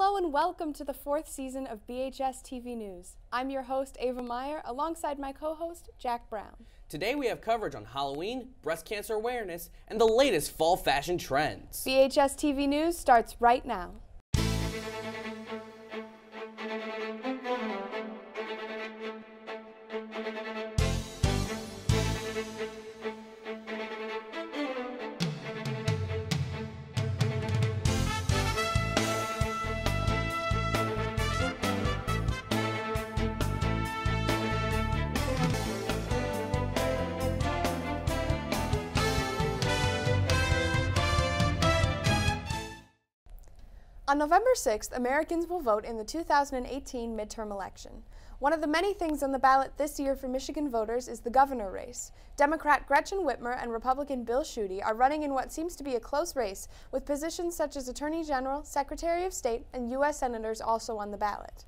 Hello and welcome to the 4th season of BHS TV News. I'm your host, Ava Meyer, alongside my co-host, Jack Brown. Today we have coverage on Halloween, breast cancer awareness, and the latest fall fashion trends. BHS TV News starts right now. On November 6th, Americans will vote in the 2018 midterm election. One of the many things on the ballot this year for Michigan voters is the governor race. Democrat Gretchen Whitmer and Republican Bill Schutte are running in what seems to be a close race, with positions such as Attorney General, Secretary of State, and U.S. Senators also on the ballot.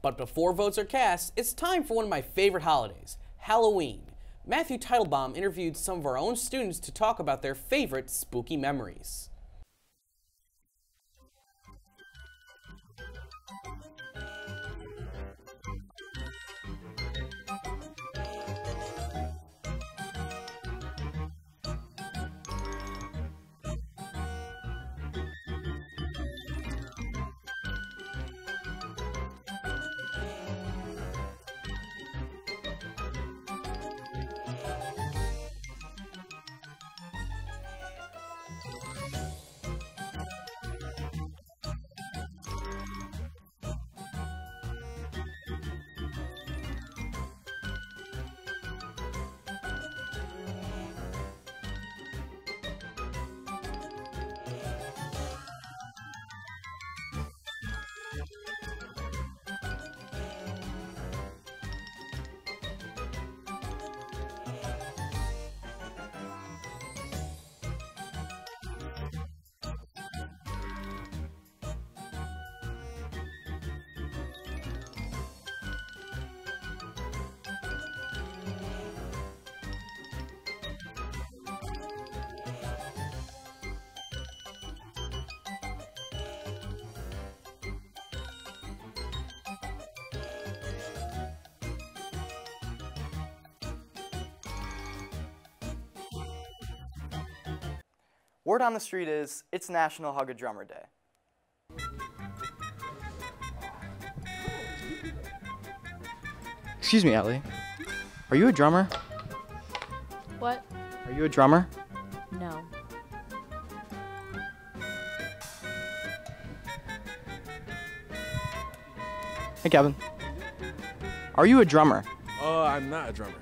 But before votes are cast, it's time for one of my favorite holidays, Halloween. Matthew Teitelbaum interviewed some of our own students to talk about their favorite spooky memories. Word on the street is, it's National Hug a Drummer Day. Excuse me, Allie. Are you a drummer? What? Are you a drummer? No. Hey, Kevin. Are you a drummer? I'm not a drummer.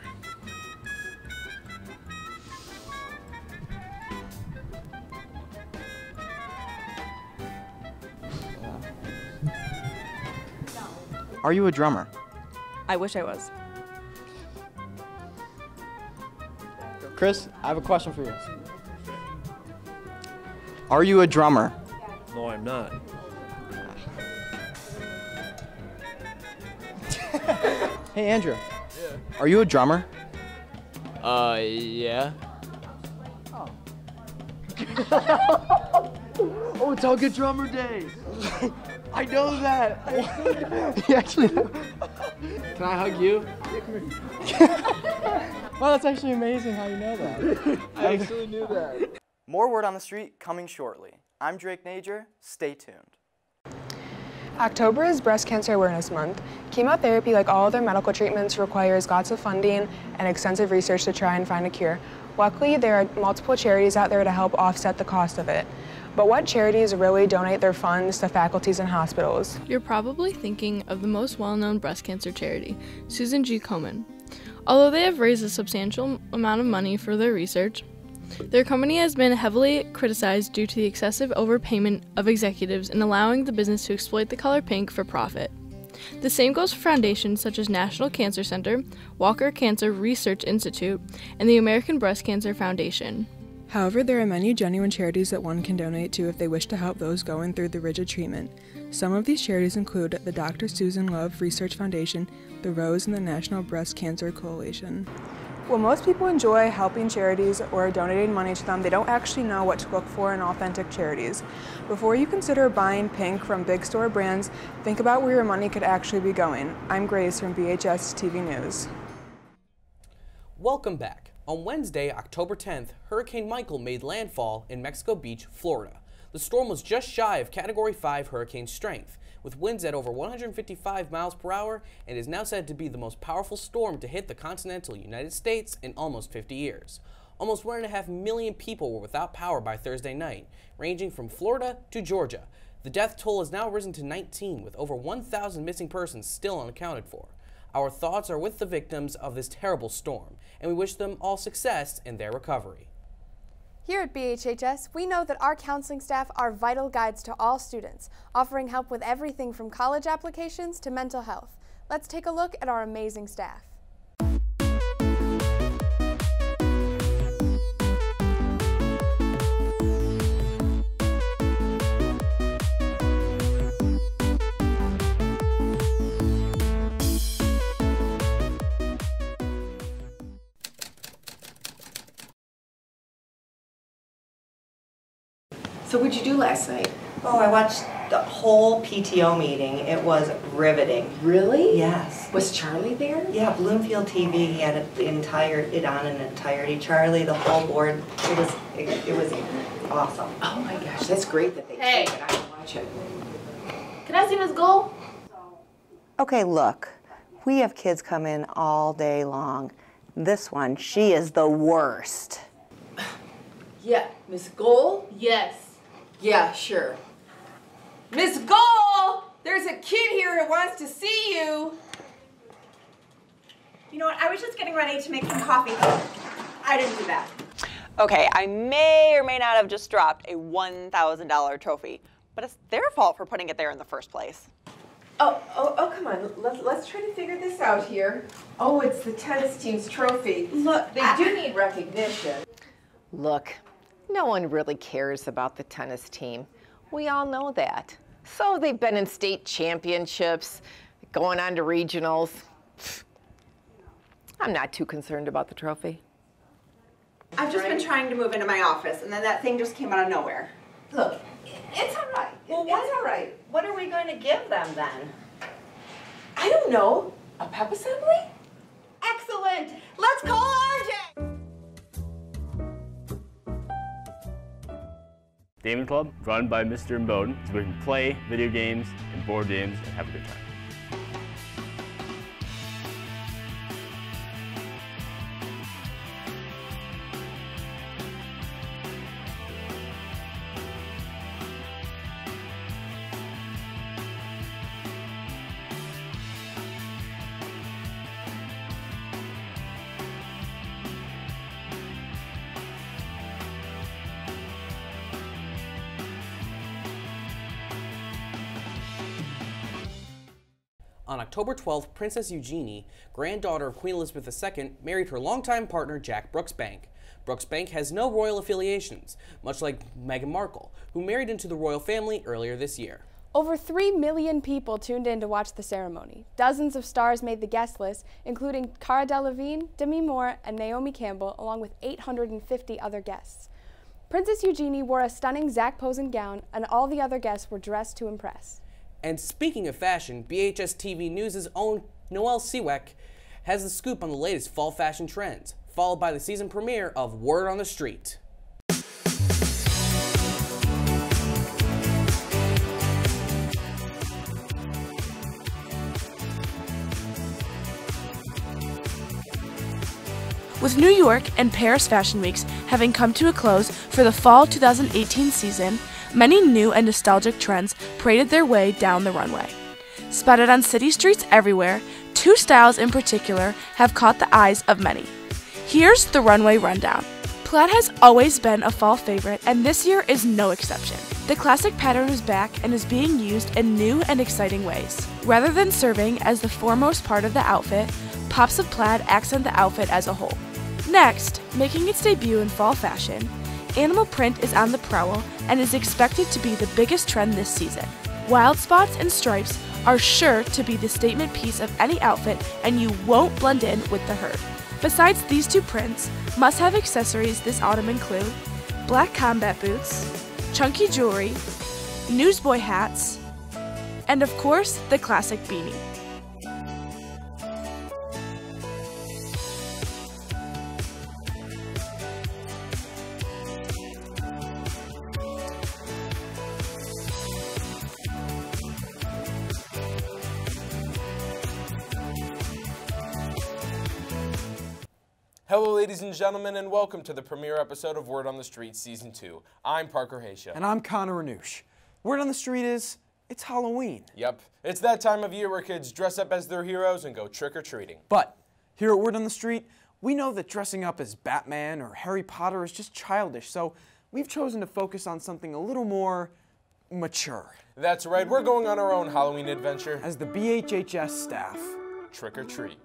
Are you a drummer? I wish I was. Chris, I have a question for you. Are you a drummer? No, I'm not. Hey, Andrew. Yeah. Are you a drummer? Yeah. Oh. Oh, it's Hug a Drummer Day. I know that. You actually know. Can I hug you? Wow, that's actually amazing how you know that. I actually knew that. More word on the street coming shortly. I'm Drake Najer. Stay tuned. October is Breast Cancer Awareness Month. Chemotherapy, like all other medical treatments, requires lots of funding and extensive research to try and find a cure. Luckily, there are multiple charities out there to help offset the cost of it. But what charities really donate their funds to faculties and hospitals? You're probably thinking of the most well-known breast cancer charity, Susan G. Komen. Although they have raised a substantial amount of money for their research, their company has been heavily criticized due to the excessive overpayment of executives in allowing the business to exploit the color pink for profit. The same goes for foundations such as National Cancer Center, Walker Cancer Research Institute, and the American Breast Cancer Foundation. However, there are many genuine charities that one can donate to if they wish to help those going through the rigid treatment. Some of these charities include the Dr. Susan Love Research Foundation, the Rose, and the National Breast Cancer Coalition. Well, most people enjoy helping charities or donating money to them. They don't actually know what to look for in authentic charities. Before you consider buying pink from big store brands, think about where your money could actually be going. I'm Grace from BHS-TV News. Welcome back. On Wednesday, October 10th, Hurricane Michael made landfall in Mexico Beach, Florida. The storm was just shy of Category 5 hurricane strength, with winds at over 155 miles per hour, and is now said to be the most powerful storm to hit the continental United States in almost 50 years. Almost 1.5 million people were without power by Thursday night, ranging from Florida to Georgia. The death toll has now risen to 19, with over 1,000 missing persons still unaccounted for. Our thoughts are with the victims of this terrible storm, and we wish them all success in their recovery. Here at BHHS, we know that our counseling staff are vital guides to all students, offering help with everything from college applications to mental health. Let's take a look at our amazing staff. So what'd you do last night? Oh, I watched the whole PTO meeting. It was riveting. Really? Yes. Was Charlie there? Yeah, Bloomfield TV. He had it on in entirety. Charlie, the whole board. It was awesome. Oh my gosh, that's great that they did it. I can watch it. Can I see Ms. Gold? Okay, look, we have kids come in all day long. This one, she is the worst. Yeah, Ms. Gold. Yes. Yeah, sure. Miss Gold, there's a kid here who wants to see you. You know what, I was just getting ready to make some coffee. I didn't do that. Okay, I may or may not have just dropped a $1,000 trophy, but it's their fault for putting it there in the first place. Oh, come on, let's try to figure this out here. Oh, it's the tennis team's trophy. Look, they do need recognition. Look. No one really cares about the tennis team. We all know that. So they've been in state championships, going on to regionals. I'm not too concerned about the trophy. I've just been trying to move into my office, and then that thing just came out of nowhere. Look, it's all right. Well, what's all right? What are we going to give them then? I don't know. A pep assembly? Excellent. Let's call RJ. Gaming club run by Mr. and Bowden, so we can play video games and board games and have a good time. On October 12th, Princess Eugenie, granddaughter of Queen Elizabeth II, married her longtime partner Jack Brooksbank. Brooksbank has no royal affiliations, much like Meghan Markle, who married into the royal family earlier this year. Over 3 million people tuned in to watch the ceremony. Dozens of stars made the guest list, including Cara Delevingne, Demi Moore, and Naomi Campbell, along with 850 other guests. Princess Eugenie wore a stunning Zac Posen gown, and all the other guests were dressed to impress. And speaking of fashion, BHS-TV News' own Noelle Siwek has the scoop on the latest fall fashion trends, followed by the season premiere of Word on the Street. With New York and Paris Fashion Weeks having come to a close for the fall 2018 season, many new and nostalgic trends paraded their way down the runway. Spotted on city streets everywhere, two styles in particular have caught the eyes of many. Here's the runway rundown. Plaid has always been a fall favorite, and this year is no exception. The classic pattern is back and is being used in new and exciting ways. Rather than serving as the foremost part of the outfit, pops of plaid accent the outfit as a whole. Next, making its debut in fall fashion, animal print is on the prowl and is expected to be the biggest trend this season. Wild spots and stripes are sure to be the statement piece of any outfit, and you won't blend in with the herd. Besides these two prints, must-have accessories this autumn include black combat boots, chunky jewelry, newsboy hats, and of course, the classic beanie. Hello, ladies and gentlemen, and welcome to the premiere episode of Word on the Street Season 2. I'm Parker Haysha. And I'm Connor Renouche. Word on the Street is, it's Halloween. Yep, it's that time of year where kids dress up as their heroes and go trick-or-treating. But here at Word on the Street, we know that dressing up as Batman or Harry Potter is just childish, so we've chosen to focus on something a little more mature. That's right, we're going on our own Halloween adventure. As the BHHS staff. Trick-or-treat.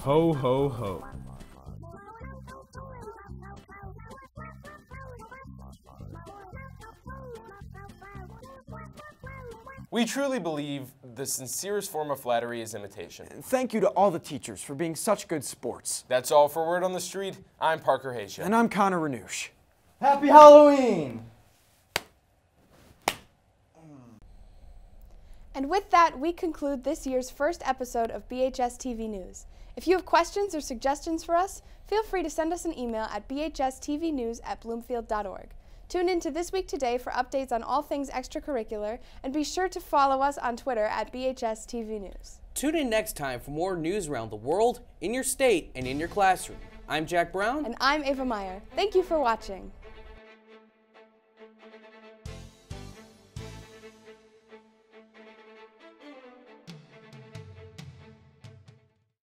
Ho, ho, ho. We truly believe the sincerest form of flattery is imitation. And thank you to all the teachers for being such good sports. That's all for Word on the Street. I'm Parker Haysha. And I'm Connor Renouche. Happy Halloween! And with that, we conclude this year's first episode of BHS TV News. If you have questions or suggestions for us, feel free to send us an email at bhstvnews@bloomfield.org. Tune in to This Week Today for updates on all things extracurricular, and be sure to follow us on Twitter at @BHSTVNews. Tune in next time for more news around the world, in your state, and in your classroom. I'm Jack Brown. And I'm Ava Meyer. Thank you for watching.